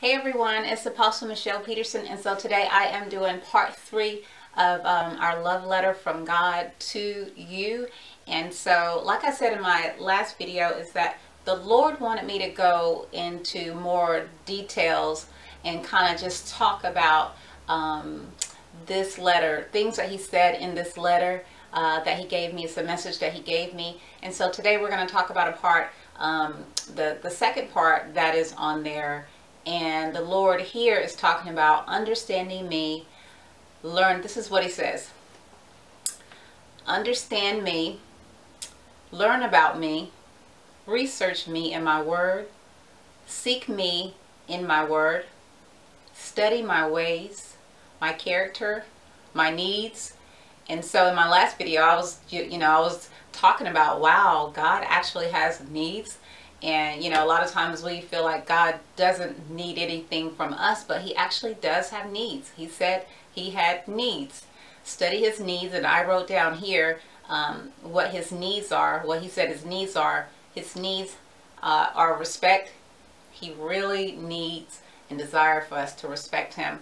Hey everyone, it's Apostle Michelle Peterson, and so today I am doing part 3 of our love letter from God to you. And so, like I said in my last video, is that the Lord wanted me to go into more details and kind of just talk about this letter, things that he said in this letter that he gave me. It's a message that he gave me. And so today we're going to talk about a part, the second part that is on there. And the Lord here is talking about understanding me. Learn, this is what he says. Understand me, learn about me, research me in my word, seek me in my word, study my ways, my character, my needs. And so in my last video, I was, I was talking about, wow, God actually has needs. And, a lot of times we feel like God doesn't need anything from us, but he actually does have needs. He said he had needs. Study his needs. And I wrote down here what his needs are, what he said his needs are. His needs are respect. He really needs and desire for us to respect him.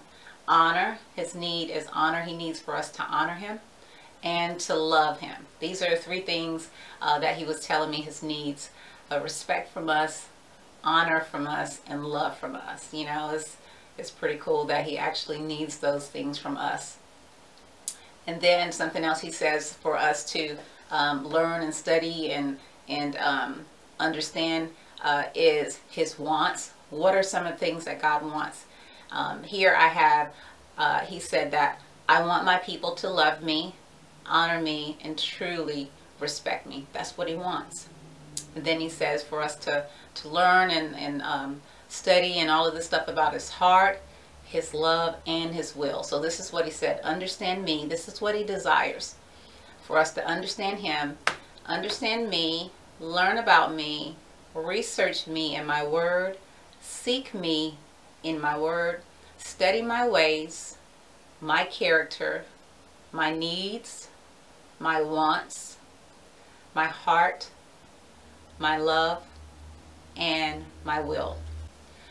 Honor. His need is honor. He needs for us to honor him and to love him. These are the three things that he was telling me his needs. A respect from us, honor from us, and love from us. You know, it's pretty cool that he actually needs those things from us. And then something else he says for us to learn and study and understand is his wants. What are some of the things that God wants? Here I have, he said that I want my people to love me, honor me, and truly respect me. That's what he wants. And then he says for us to learn and study and all of this stuff about his heart, his love, and his will. So this is what he said. Understand me. This is what he desires. For us to understand him, understand me, learn about me, research me in my word, seek me in my word, study my ways, my character, my needs, my wants, my heart, my love, and my will.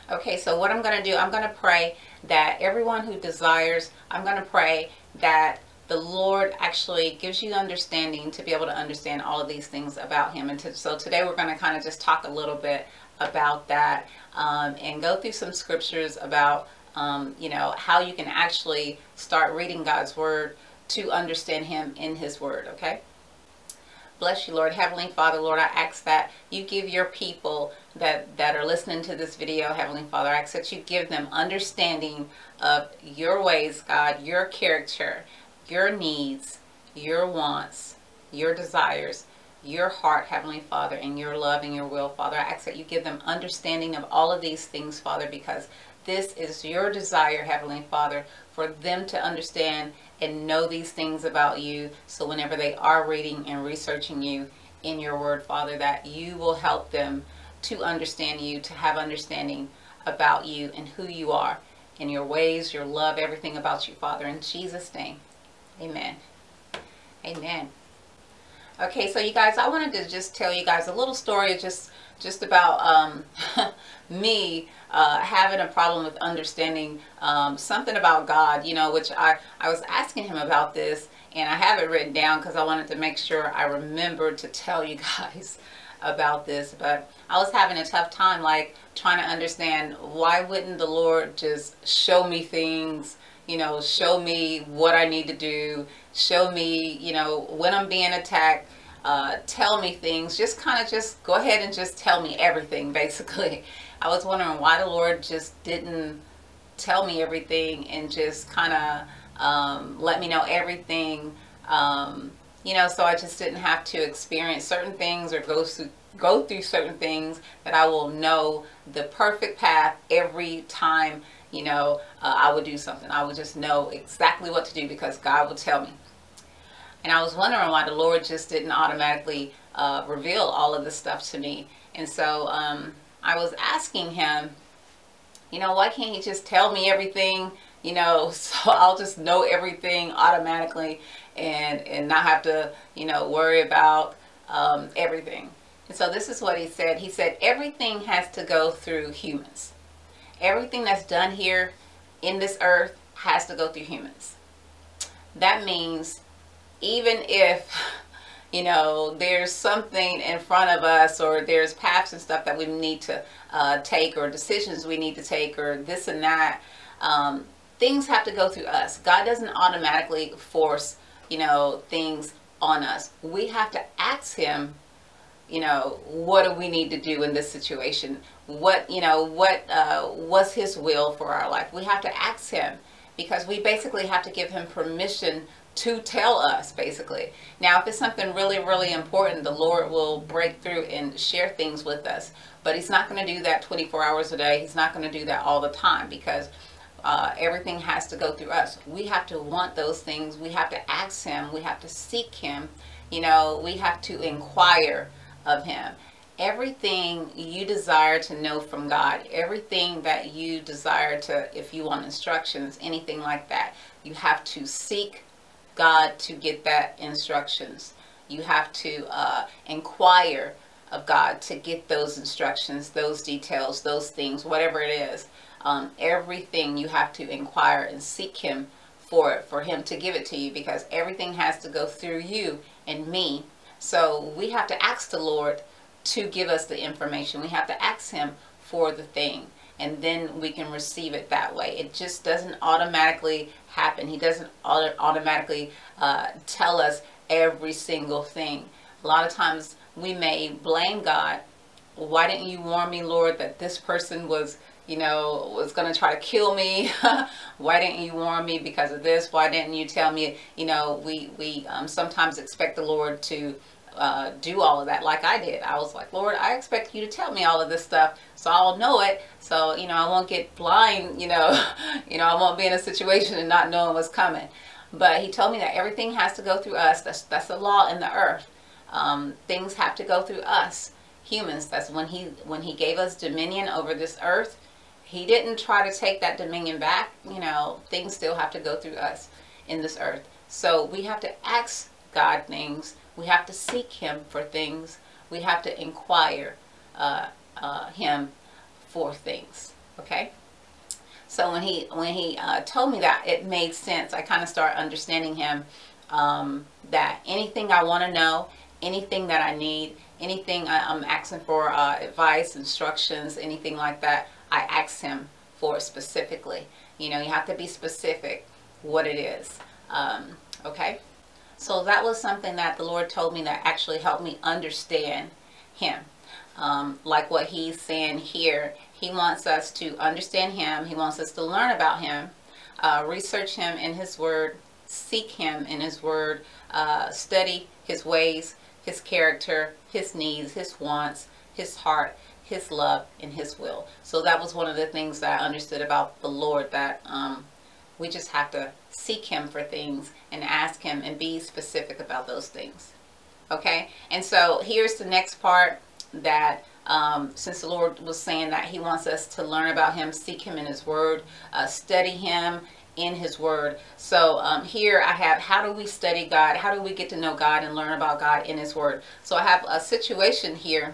Okay, so what I'm going to do, I'm going to pray that everyone who desires, I'm going to pray that the Lord actually gives you understanding to be able to understand all of these things about him. And so today we're going to kind of just talk a little bit about that and go through some scriptures about, how you can actually start reading God's word to understand him in his word, okay? Bless you, Lord. Heavenly Father, Lord, I ask that you give your people that are listening to this video, Heavenly Father, I ask that you give them understanding of your ways, God, your character, your needs, your wants, your desires, your heart, Heavenly Father, and your love and your will, Father. I ask that you give them understanding of all of these things, Father, because this is your desire, Heavenly Father, for them to understand and know these things about you. So whenever they are reading and researching you in your word, Father, that you will help them to understand you, to have understanding about you and who you are and your ways, your love, everything about you, Father. In Jesus' name, amen. Amen. Okay, so you guys, I wanted to just tell you guys a little story just about me having a problem with understanding something about God, which I was asking him about this, and I have it written down because I wanted to make sure I remembered to tell you guys about this. But I was having a tough time, like, trying to understand why wouldn't the Lord just show me things, show me what I need to do, show me, when I'm being attacked. Tell me things, just go ahead and just tell me everything, basically. I was wondering why the Lord just didn't tell me everything and just let me know everything, so I just didn't have to experience certain things or go through certain things, that I will know the perfect path every time, I would do something. I would just know exactly what to do because God will tell me. And I was wondering why the Lord just didn't automatically reveal all of this stuff to me. And so I was asking him, why can't he just tell me everything, so I'll just know everything automatically and not have to, worry about everything. And so this is what he said. He said, everything has to go through humans. Everything that's done here in this earth has to go through humans. That means even if, you know, there's something in front of us, or there's paths and stuff that we need to take, or decisions we need to take, or this and that, things have to go through us. God doesn't automatically force, you know, things on us. We have to ask him, you know, what do we need to do in this situation? What, you know, what's his will for our life? We have to ask him, because we basically have to give him permission to tell us, basically. Now, if it's something really, really important, the Lord will break through and share things with us. But he's not going to do that 24 hours a day. He's not going to do that all the time, because everything has to go through us. We have to want those things. We have to ask him. We have to seek him. You know, we have to inquire of him. Everything you desire to know from God, everything that you desire to, if you want instructions, anything like that, you have to seek God to get that instructions. You have to inquire of God to get those instructions, those details, those things, whatever it is. Everything you have to inquire and seek him for it, for him to give it to you, because everything has to go through you and me. So we have to ask the Lord to give us the information. We have to ask him for the thing, and then we can receive it that way. It just doesn't automatically happen. He doesn't automatically tell us every single thing. A lot of times we may blame God. Why didn't you warn me, Lord, that this person was, you know, was going to try to kill me? Why didn't you warn me because of this? Why didn't you tell me? You know, we sometimes expect the Lord to do all of that, like I did. I was like, Lord, I expect you to tell me all of this stuff, so I'll know it. So, you know, I won't get blind, you know, I won't be in a situation and not knowing what's coming. But he told me that everything has to go through us. That's the law in the earth. Things have to go through us, humans. That's when he gave us dominion over this earth. He didn't try to take that dominion back. You know, things still have to go through us in this earth. So we have to ask God things. We have to seek him for things. We have to inquire him for things. Okay? So when he told me that, it made sense. I kind of started understanding him, that anything I want to know, anything that I need, anything I'm asking for, advice, instructions, anything like that, I ask him for specifically. You know, you have to be specific what it is. Okay? So that was something that the Lord told me that actually helped me understand him. Like what he's saying here, he wants us to understand him. He wants us to learn about him, research him in his word, seek him in his word, study his ways, his character, his needs, his wants, his heart, his love, and his will. So that was one of the things that I understood about the Lord, that we just have to seek him for things and ask him and be specific about those things. Okay? And so here's the next part, that since the Lord was saying that he wants us to learn about him, seek him in his word, study him in his word. So here I have, how do we study God? How do we get to know God and learn about God in his word? So I have a situation here.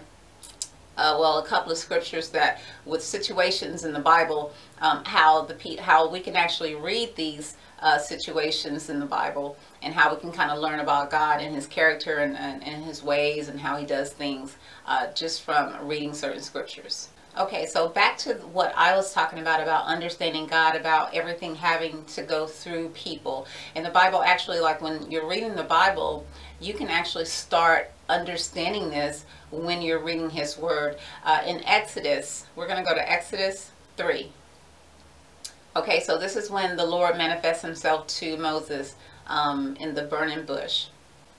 Well, a couple of scriptures that with situations in the Bible, how we can actually read these situations in the Bible, and how we can kind of learn about God and his character and his ways and how he does things, just from reading certain scriptures. Okay, so back to what I was talking about understanding God, about everything having to go through people. And the Bible actually, like when you're reading the Bible, you can actually start understanding this when you're reading his word. In Exodus, we're going to go to Exodus 3. Okay, so this is when the Lord manifests himself to Moses in the burning bush.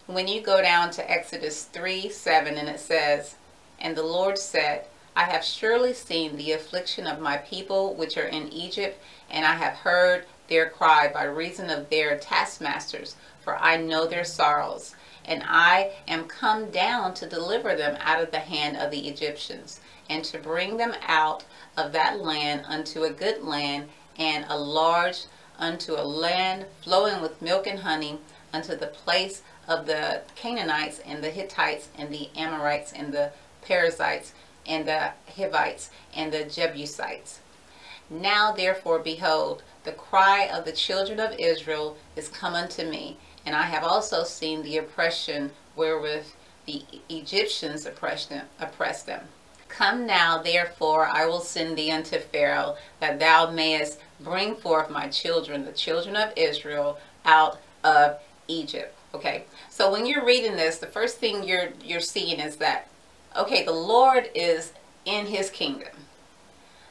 When you go down to Exodus 3:7, and it says, "And the Lord said, I have surely seen the affliction of my people which are in Egypt, and I have heard their cry by reason of their taskmasters, for I know their sorrows. And I am come down to deliver them out of the hand of the Egyptians, and to bring them out of that land unto a good land, and a large, unto a land flowing with milk and honey, unto the place of the Canaanites, and the Hittites, and the Amorites, and the Perizzites, and the Hivites, and the Jebusites." Now therefore, behold, the cry of the children of Israel is come unto me, and I have also seen the oppression wherewith the Egyptians oppressed them. Come now, therefore, I will send thee unto Pharaoh, that thou mayest bring forth my children, the children of Israel, out of Egypt. Okay, so when you're reading this, the first thing you're seeing is that, okay, the Lord is in his kingdom.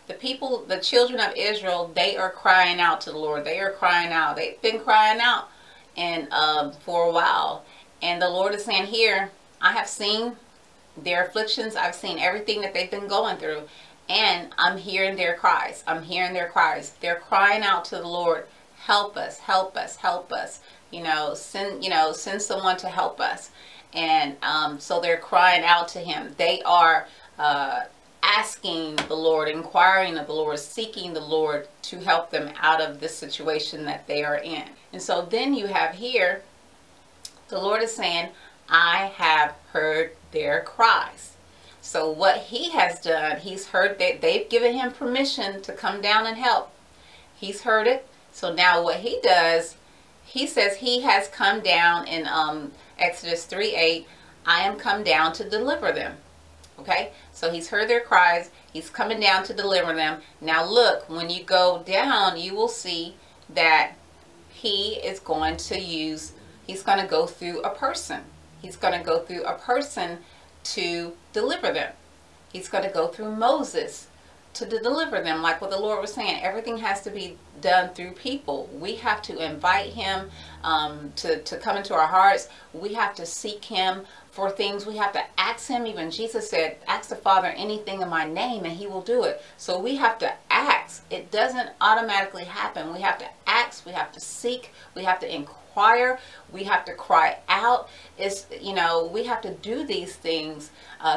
The people, the children of Israel, they are crying out to the Lord. They are crying out. They've been crying out and for a while. And the Lord is saying here, I have seen their afflictions. I've seen everything that they've been going through. And I'm hearing their cries. I'm hearing their cries. They're crying out to the Lord. Help us, help us, help us. You know, send someone to help us. And so they're crying out to him. They are asking the Lord, inquiring of the Lord, seeking the Lord to help them out of this situation that they are in. And so then you have here, the Lord is saying, I have heard their cries. So what he has done, he's heard that they've given him permission to come down and help. He's heard it. So now what he does, he says he has come down in Exodus 3:8, I am come down to deliver them. Okay, so he's heard their cries. He's coming down to deliver them. Now look, when you go down, you will see that he is going to use, he's going to go through a person. He's going to go through a person to deliver them. He's going to go through Moses to deliver them. Like what the Lord was saying, everything has to be done through people. We have to invite him to come into our hearts. We have to seek him for things. We have to ask him. Even Jesus said, ask the Father anything in my name and he will do it. So we have to ask. It doesn't automatically happen. We have to ask. We have to seek. We have to inquire. We have to cry out. It's, you know, we have to do these things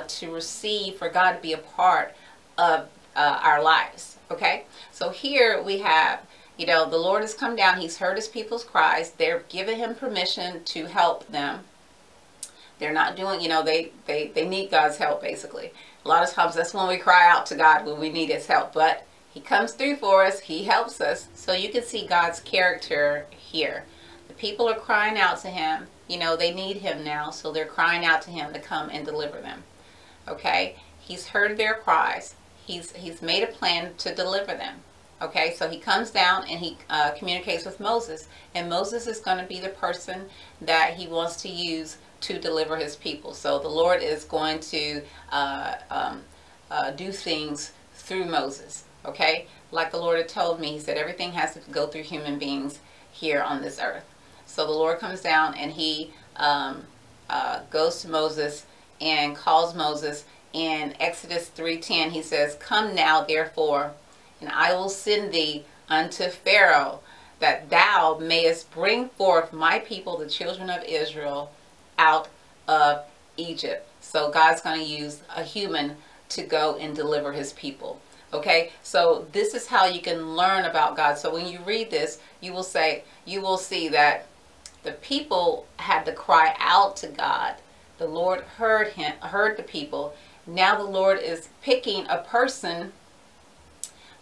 to receive, for God to be a part of our lives. Okay, so here we have, you know, the Lord has come down. He's heard his people's cries. They're giving him permission to help them. They're not doing, you know, they need God's help, basically. A lot of times that's when we cry out to God, when we need his help, but he comes through for us. He helps us. So you can see God's character here. The people are crying out to him. You know, they need him now, so they're crying out to him to come and deliver them. Okay, he's heard their cries. He's made a plan to deliver them. Okay, so he comes down and he communicates with Moses. And Moses is going to be the person that he wants to use to deliver his people. So the Lord is going to do things through Moses. Okay, like the Lord had told me, he said everything has to go through human beings here on this earth. So the Lord comes down and he goes to Moses and calls Moses. In Exodus 3:10, he says, come now, therefore, and I will send thee unto Pharaoh, that thou mayest bring forth my people, the children of Israel, out of Egypt. So God's going to use a human to go and deliver his people. Okay, so this is how you can learn about God. So when you read this, you will see that the people had to cry out to God. The Lord heard the people. Now the Lord is picking a person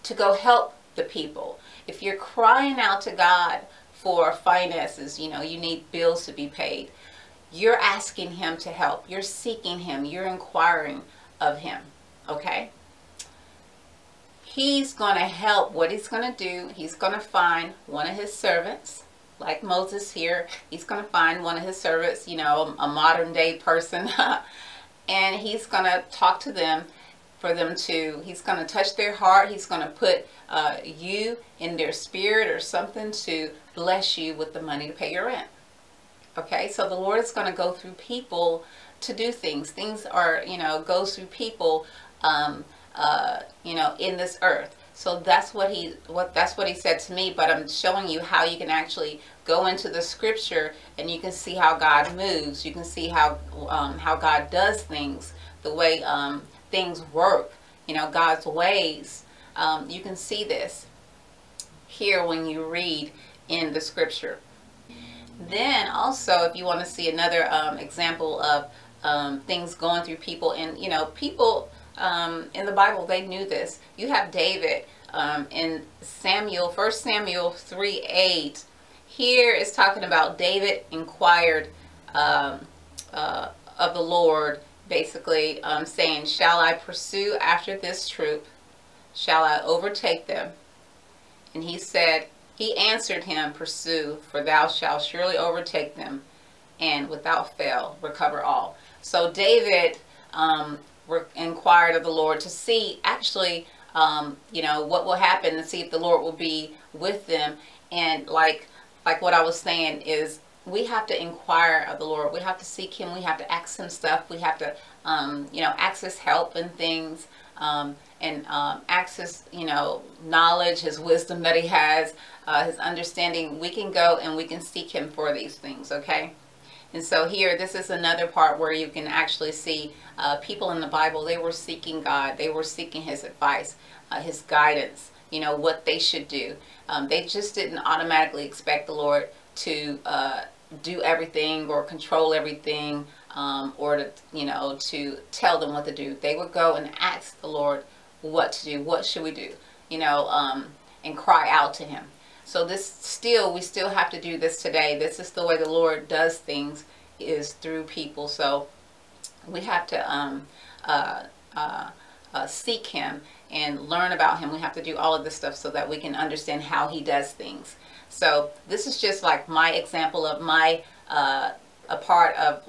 to go help the people. If you're crying out to God for finances, you know, you need bills to be paid, you're asking him to help. You're seeking him. You're inquiring of him. Okay? He's going to help. What he's going to do, he's going to find one of his servants. Like Moses here, he's going to find one of his servants, you know, a modern day person. And he's going to talk to them he's going to touch their heart. He's going to put you in their spirit or something to bless you with the money to pay your rent. Okay, so the Lord is going to go through people to do things. Things are, you know, goes through people, you know, in this earth. So that's what he said to me, but I'm showing you how you can actually go into the scripture and you can see how God moves. You can see how God does things, the way things work, you know, God's ways. You can see this here when you read in the scripture. Then also, if you want to see another example of things going through people, and you know, people in the Bible, they knew this. You have David in Samuel, 1 Samuel 3:8. Here is talking about David inquired of the Lord, basically saying, shall I pursue after this troop? Shall I overtake them? And he said, he answered him, pursue, for thou shalt surely overtake them, and without fail recover all. So David inquired of the Lord to see actually, you know, what will happen, and see if the Lord will be with them. And like what I was saying is, we have to inquire of the Lord. We have to seek him. We have to ask him stuff. We have to, you know, ask his help and things, and ask his, you know, knowledge, his wisdom that he has, his understanding. We can go and we can seek him for these things, okay? And so here, this is another part where you can actually see people in the Bible, they were seeking God. They were seeking his advice, his guidance, you know, what they should do. They just didn't automatically expect the Lord to do everything or control everything, or to, you know, to tell them what to do. They would go and ask the Lord what to do, what should we do, you know, and cry out to him. So this still, we still have to do this today. This is the way the Lord does things, is through people. So we have to seek him and learn about him. We have to do all of this stuff so that we can understand how he does things. So this is just like my example of my, a part of,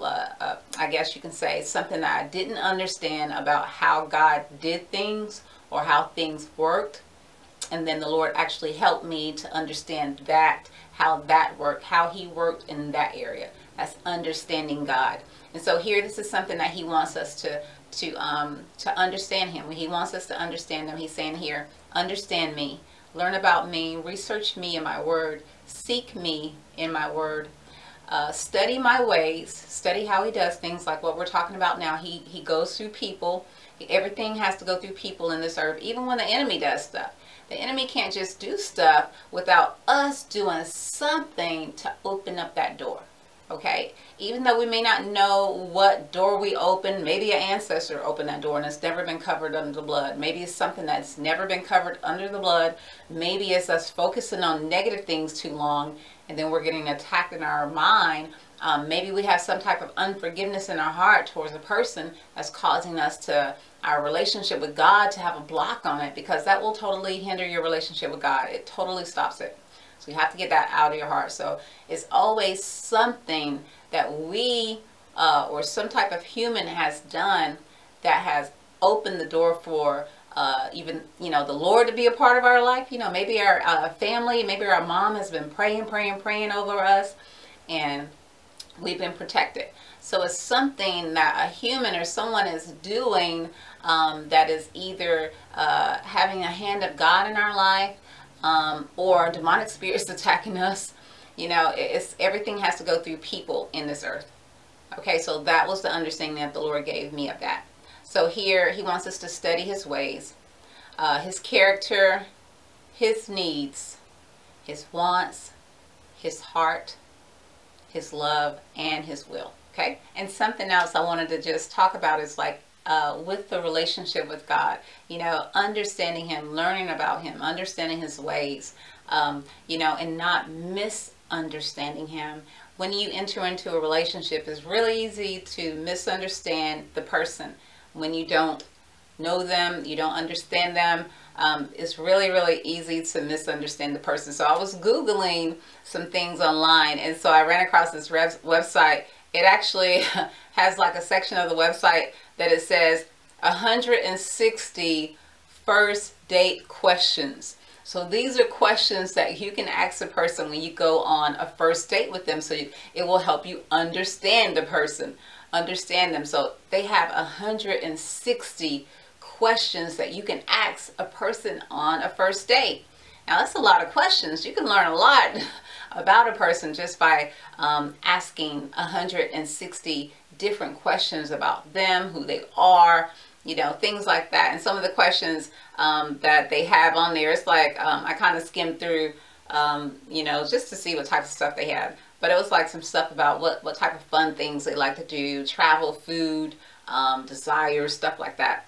I guess you can say, something that I didn't understand about how God did things or how things worked. And then the Lord actually helped me to understand that, how that worked, how he worked in that area. That's understanding God. And so here, this is something that he wants us to understand him. When he wants us to understand him, he's saying here, understand me, learn about me, research me in my word, seek me in my word, study my ways, study how he does things, like what we're talking about now. He goes through people. Everything has to go through people in this earth, even when the enemy does stuff. The enemy can't just do stuff without us doing something to open up that door, okay? Even though we may not know what door we open, maybe an ancestor opened that door and it's never been covered under the blood. Maybe it's something that's never been covered under the blood. Maybe it's us focusing on negative things too long, and then we're getting attacked in our mind. Maybe we have some type of unforgiveness in our heart towards a person that's causing us to, our relationship with God, to have a block on it, because that will totally hinder your relationship with God. It totally stops it. So you have to get that out of your heart. So it's always something that we, or some type of human has done that has opened the door for even, you know, the Lord to be a part of our life. You know, maybe our family, maybe our mom has been praying over us, and we've been protected. So it's something that a human or someone is doing that is either having a hand of God in our life, or demonic spirits attacking us. You know, it's, everything has to go through people in this earth. Okay, so that was the understanding that the Lord gave me of that. So here, he wants us to study his ways, his character, his needs, his wants, his heart, his love, and his will. Okay. And something else I wanted to just talk about is like, with the relationship with God, you know, understanding him, learning about him, understanding his ways, you know, and not misunderstanding him. When you enter into a relationship, it's really easy to misunderstand the person. When you don't know them, you don't understand them, it's really, really easy to misunderstand the person. So I was Googling some things online, and so I ran across this website. It actually has like a section of the website that it says 160 first date questions. So these are questions that you can ask a person when you go on a first date with them. So it will help you understand the person, understand them. So they have 160 questions that you can ask a person on a first date. Now, that's a lot of questions. You can learn a lot about a person just by asking 160 different questions about them, who they are, you know, things like that. And some of the questions that they have on there, it's like, I kind of skimmed through, you know, just to see what type of stuff they had. But it was like some stuff about what type of fun things they like to do, travel, food, desires, stuff like that.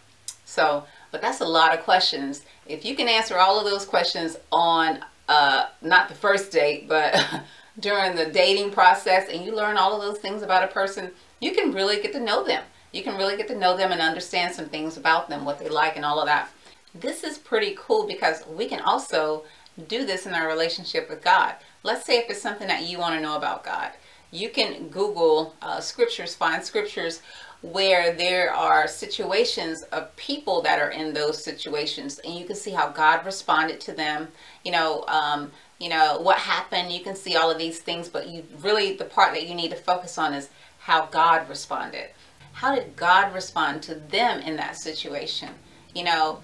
So, but that's a lot of questions. If you can answer all of those questions on not the first date, but during the dating process, and you learn all of those things about a person, you can really get to know them. You can really get to know them and understand some things about them, what they like and all of that. This is pretty cool because we can also do this in our relationship with God. Let's say if it's something that you want to know about God, you can Google scriptures, find scriptures where there are situations of people that are in those situations, and you can see how God responded to them. You know what happened. You can see all of these things, but you really, the part that you need to focus on is how God responded. How did God respond to them in that situation? You know,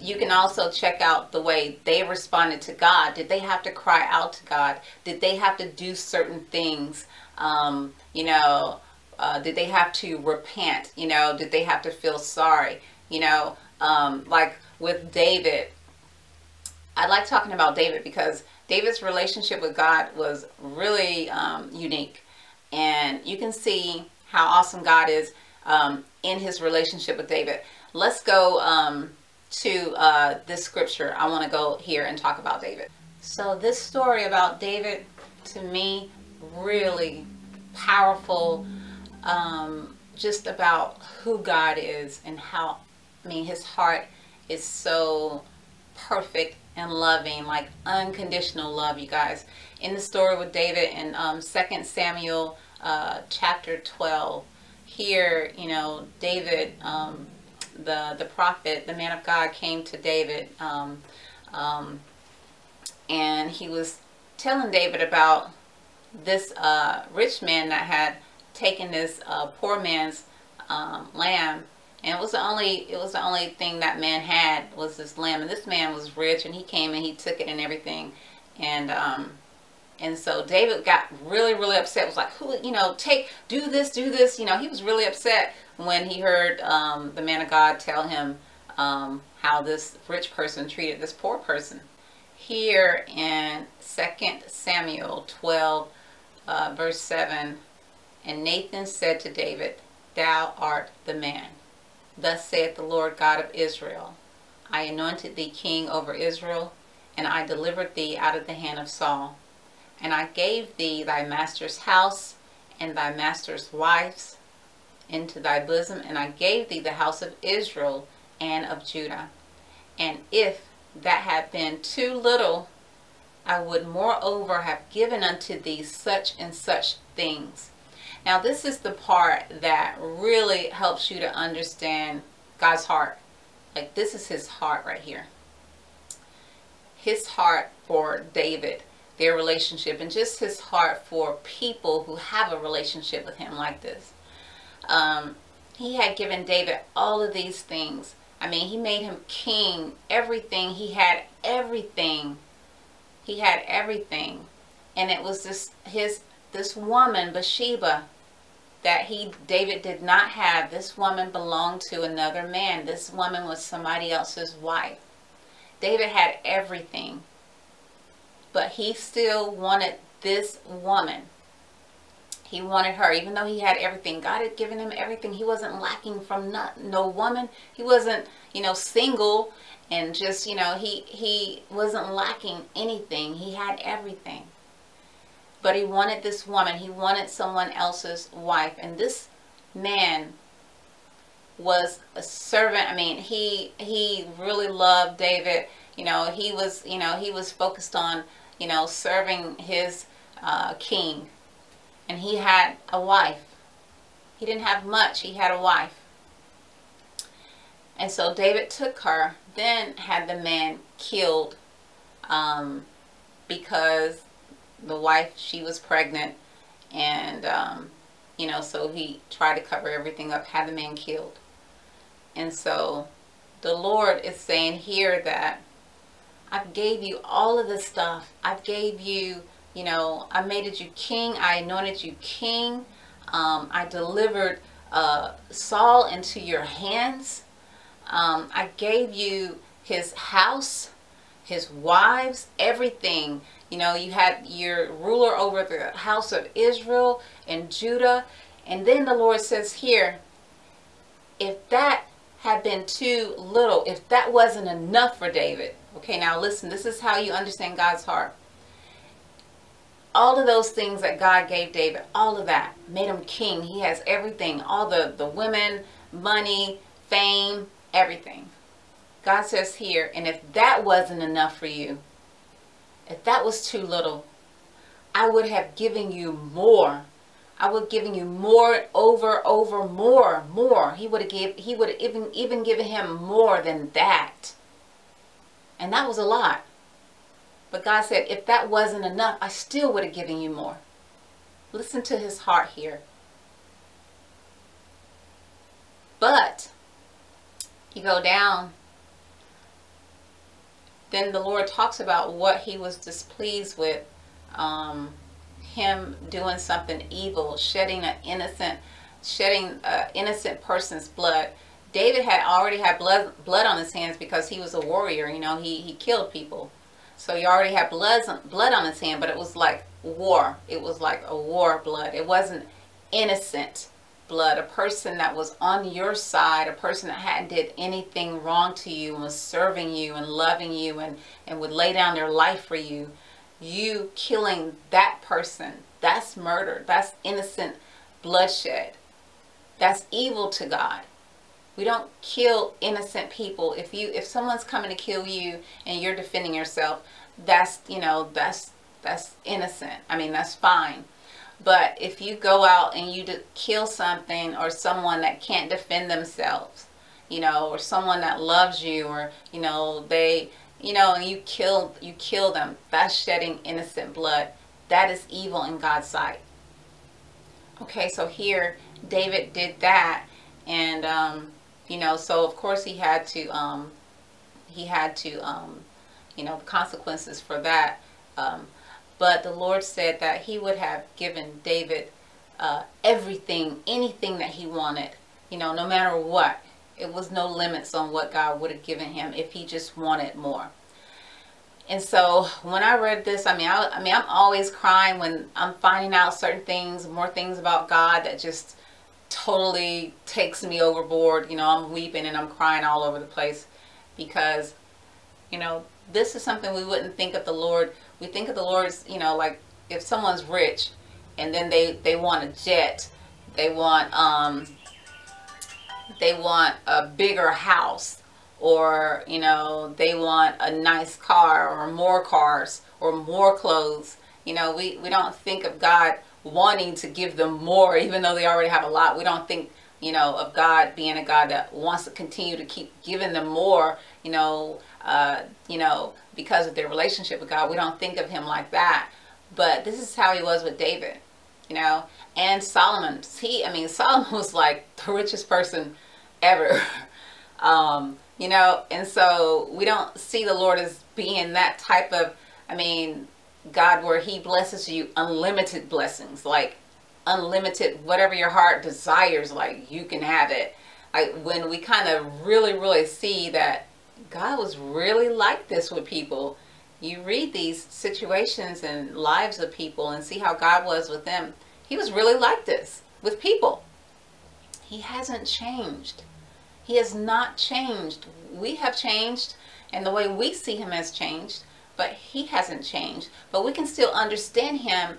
you can also check out the way they responded to God. Did they have to cry out to God? Did they have to do certain things? You know, did they have to repent? You know, did they have to feel sorry? You know, like with David, I like talking about David because David's relationship with God was really unique. And you can see how awesome God is in his relationship with David. Let's go to this scripture. I want to go here and talk about David. So this story about David, to me, really powerful, just about who God is and how, I mean, his heart is so perfect and loving, like unconditional love, you guys. In the story with David in 2 Samuel chapter 12, here, you know, David, the prophet, the man of God, came to David and he was telling David about this rich man that had taken this poor man's lamb, and it was the only thing that man had was this lamb, and this man was rich, and he came and he took it and everything, and so David got really upset. It was like, who, you know, do this, you know. He was really upset when he heard the man of God tell him how this rich person treated this poor person. Here in 2 Samuel 12 verse 7, and Nathan said to David, "Thou art the man. Thus saith the Lord God of Israel, I anointed thee king over Israel, and I delivered thee out of the hand of Saul. And I gave thee thy master's house and thy master's wives into thy bosom, and I gave thee the house of Israel and of Judah. And if that had been too little, I would moreover have given unto thee such and such things." Now this is the part that really helps you to understand God's heart. Like, this is his heart right here. His heart for David, their relationship, and just his heart for people who have a relationship with him like this. He had given David all of these things. I mean, he made him king, everything. He had everything. He had everything. And it was this woman, Bathsheba, that David did not have. This woman belonged to another man. This woman was somebody else's wife. David had everything, but he still wanted this woman. He wanted her, even though he had everything. God had given him everything. He wasn't lacking from no woman. He wasn't, you know, single and just, you know, he wasn't lacking anything. He had everything. But he wanted this woman. He wanted someone else's wife. And this man was a servant. I mean, he really loved David. You know, he was focused on, you know, serving his king. And he had a wife. He didn't have much. He had a wife. And so David took her, then had the man killed because the wife, she was pregnant. And, you know, so he tried to cover everything up, had the man killed. And so the Lord is saying here that I've gave you all of this stuff. I've gave you, you know, I made you king. I anointed you king. I delivered Saul into your hands. I gave you his house, his wives, everything. You know, you had your ruler over the house of Israel and Judah. And then the Lord says here, if that had been too little, if that wasn't enough for David. Okay, now listen, this is how you understand God's heart. All of those things that God gave David, all of that made him king. He has everything, all the women, money, fame, everything. God says here, and if that wasn't enough for you, if that was too little, I would have given you more. I would have given you more, over more. He would have even given him more than that. And that was a lot. But God said, if that wasn't enough, I still would have given you more. Listen to his heart here. But you go down. Then the Lord talks about what he was displeased with. Him doing something evil, shedding an innocent person's blood. David had already had blood on his hands because he was a warrior. You know, he killed people. So he already had blood on his hand, but it was like war. It was like a war blood. It wasn't innocent blood. A person that was on your side, a person that hadn't did anything wrong to you and was serving you and loving you and would lay down their life for you. You killing that person, that's murder. That's innocent bloodshed. That's evil to God. We don't kill innocent people. If someone's coming to kill you and you're defending yourself, that's, you know, that's innocent. I mean, that's fine. But if you go out and you kill something or someone that can't defend themselves, you know, or someone that loves you, or, you know, they, you know, you kill them, that's shedding innocent blood. That is evil in God's sight. Okay, so here David did that, and you know, so of course he had to you know, consequences for that. But the Lord said that he would have given David everything, anything that he wanted, you know, no matter what. It was no limits on what God would have given him if he just wanted more. And so when I read this, I mean, I'm always crying when I'm finding out certain things, more things about God that just totally takes me overboard. You know, I'm weeping and I'm crying all over the place because, you know, this is something we wouldn't think of the Lord. We think of the Lord's, you know, like if someone's rich and then they want a jet, they want a bigger house, or, you know, they want a nice car or more cars or more clothes. You know, we don't think of God wanting to give them more, even though they already have a lot. We don't think, you know, of God being a God that wants to continue to keep giving them more, you know, because of their relationship with God. We don't think of him like that. But this is how he was with David. You know, and Solomon, Solomon was like the richest person ever, you know, and so we don't see the Lord as being that type of, God, where he blesses you unlimited blessings, like unlimited, whatever your heart desires, like you can have it. Like when we kind of really, really see that God was really like this with people. You read these situations and lives of people and see how God was with them. He was really like this with people. He hasn't changed. He has not changed. We have changed, and the way we see him has changed, but he hasn't changed. But we can still understand him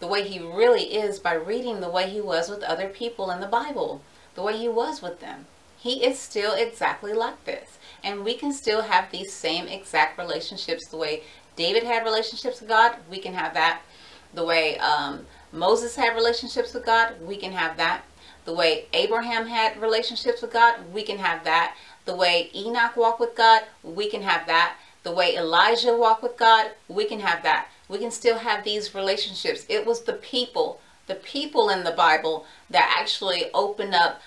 the way he really is by reading the way he was with other people in the Bible, the way he was with them. He is still exactly like this. And we can still have these same exact relationships. The way David had relationships with God, we can have that. The way Moses had relationships with God, we can have that. The way Abraham had relationships with God, we can have that. The way Enoch walked with God, we can have that. The way Elijah walked with God, we can have that. We can still have these relationships. It was the people in the Bible that actually open up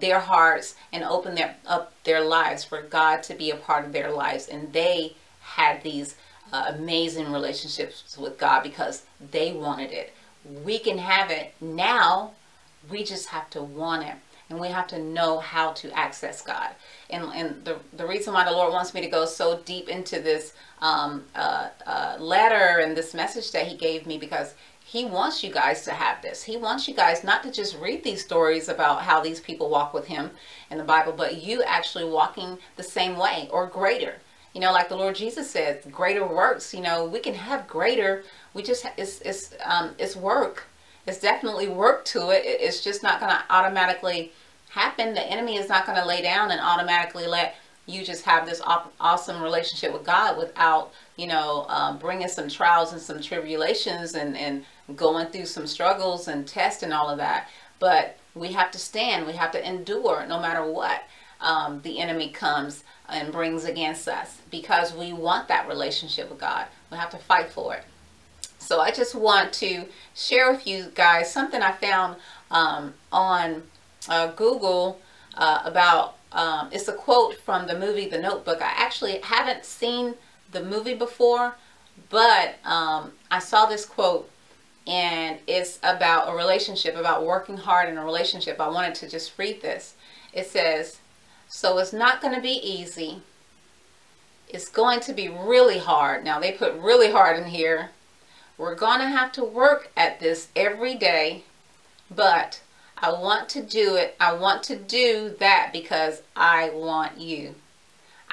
their hearts and open up their lives for God to be a part of their lives. And they had these amazing relationships with God because they wanted it. We can have it now. We just have to want it. And we have to know how to access God. And the reason why the Lord wants me to go so deep into this letter and this message that he gave me, because He wants you guys to have this. He wants you guys not to just read these stories about how these people walk with him in the Bible, but you actually walking the same way or greater. You know, like the Lord Jesus said, greater works. You know, we can have greater. We just, it's work. It's definitely work to it. It's just not going to automatically happen. The enemy is not going to lay down and automatically let you just have this awesome relationship with God without, you know, bringing some trials and some tribulations and going through some struggles and tests and all of that. But we have to stand. We have to endure no matter what the enemy comes and brings against us, because we want that relationship with God. We have to fight for it. So I just want to share with you guys something I found on Google about it's a quote from the movie The Notebook. I actually haven't seen the movie before, but I saw this quote, and it's about a relationship, about working hard in a relationship. I wanted to just read this. It says, "So it's not going to be easy. It's going to be really hard." Now they put really hard in here. "We're going to have to work at this every day, but I want to do it. I want to do that because I want you.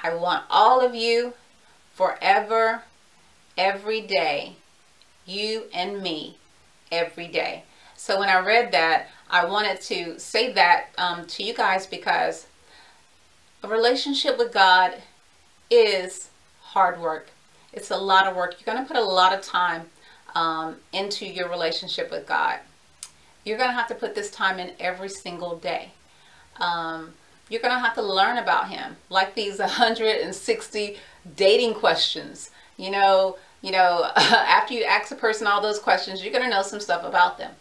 I want all of you forever, every day, you and me, every day." So when I read that, I wanted to say that to you guys, because a relationship with God is hard work. It's a lot of work. You're going to put a lot of time into your relationship with God. You're going to have to put this time in every single day. You're going to have to learn about him, like these 160 dating questions. You know, after you ask a person all those questions, you're going to know some stuff about them.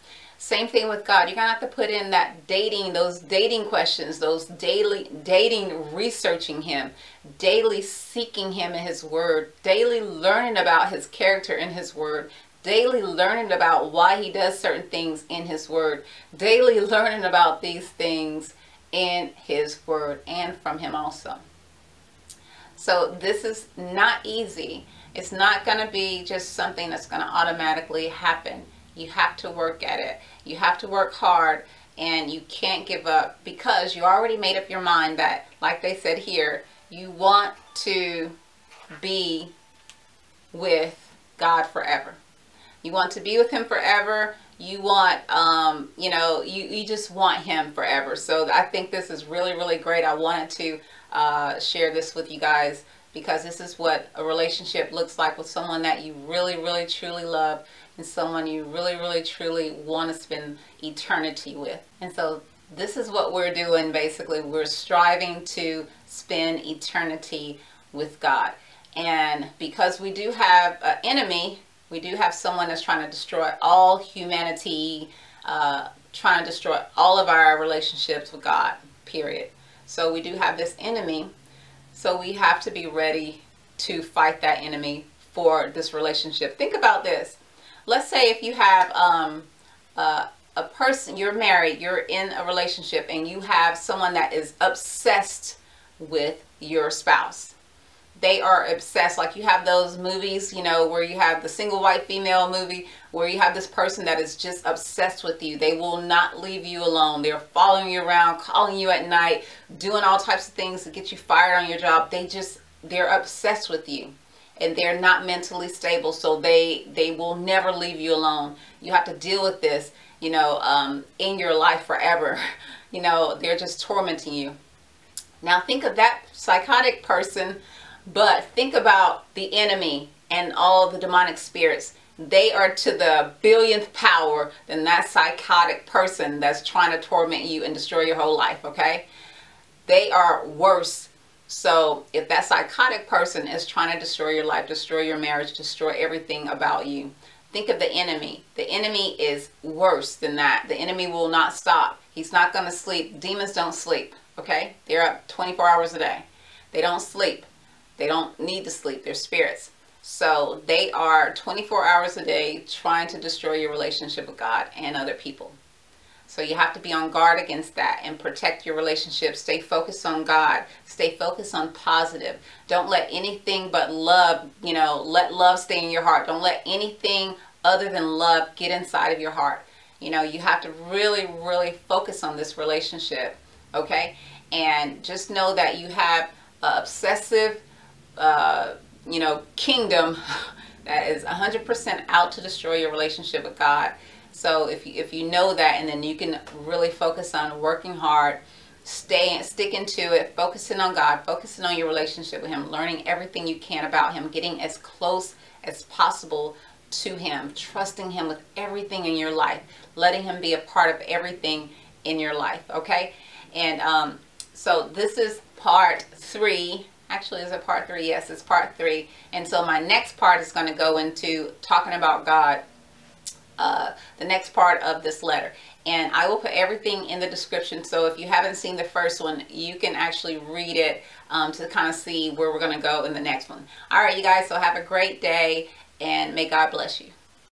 Same thing with God. You're going to have to put in that dating, those dating questions, those daily dating, researching him, daily seeking him in his word, daily learning about his character in his word, daily learning about why he does certain things in his word, daily learning about these things in his word and from him also. So this is not easy. It's not going to be just something that's going to automatically happen. You have to work at it. You have to work hard, and you can't give up, because you already made up your mind that, like they said here, you want to be with God forever. You want to be with him forever. You want, you know, you just want him forever. So I think this is really, really great. I wanted to share this with you guys, because this is what a relationship looks like with someone that you really, really, truly love, and someone you really, really, truly want to spend eternity with. And so this is what we're doing. Basically, we're striving to spend eternity with God. And because we do have an enemy, we do have someone that's trying to destroy all humanity, trying to destroy all of our relationships with God, period. So we do have this enemy. So we have to be ready to fight that enemy for this relationship. Think about this. Let's say if you have a person, you're married, you're in a relationship, and you have someone that is obsessed with your spouse. They are obsessed. Like you have those movies, you know, where you have the single white female movie, where you have this person that is just obsessed with you. They will not leave you alone. They're following you around, calling you at night, doing all types of things to get you fired on your job. They're obsessed with you, and they're not mentally stable. So they will never leave you alone. You have to deal with this, you know, in your life forever. You know, they're just tormenting you. Now think of that psychotic person, but think about the enemy and all the demonic spirits. They are to the billionth power than that psychotic person that's trying to torment you and destroy your whole life, okay? They are worse. So if that psychotic person is trying to destroy your life, destroy your marriage, destroy everything about you, think of the enemy. The enemy is worse than that. The enemy will not stop. He's not going to sleep. Demons don't sleep, okay? They're up 24 hours a day. They don't sleep. They don't need to sleep. They're spirits. So they are 24 hours a day trying to destroy your relationship with God and other people. So you have to be on guard against that and protect your relationship. Stay focused on God. Stay focused on positive. Don't let anything but love, you know, let love stay in your heart. Don't let anything other than love get inside of your heart. You know, you have to really, really focus on this relationship, okay? And just know that you have an obsessive, you know, kingdom that is 100% out to destroy your relationship with God. So if you know that, and then you can really focus on working hard, sticking to it, focusing on God, focusing on your relationship with Him, learning everything you can about Him, getting as close as possible to Him, trusting Him with everything in your life, letting Him be a part of everything in your life, okay? And so this is part three. Actually, is it part three? Yes, it's part three. And so my next part is going to go into talking about God, the next part of this letter. And I will put everything in the description. So if you haven't seen the first one, you can actually read it to kind of see where we're going to go in the next one. All right, you guys, so have a great day. And may God bless you.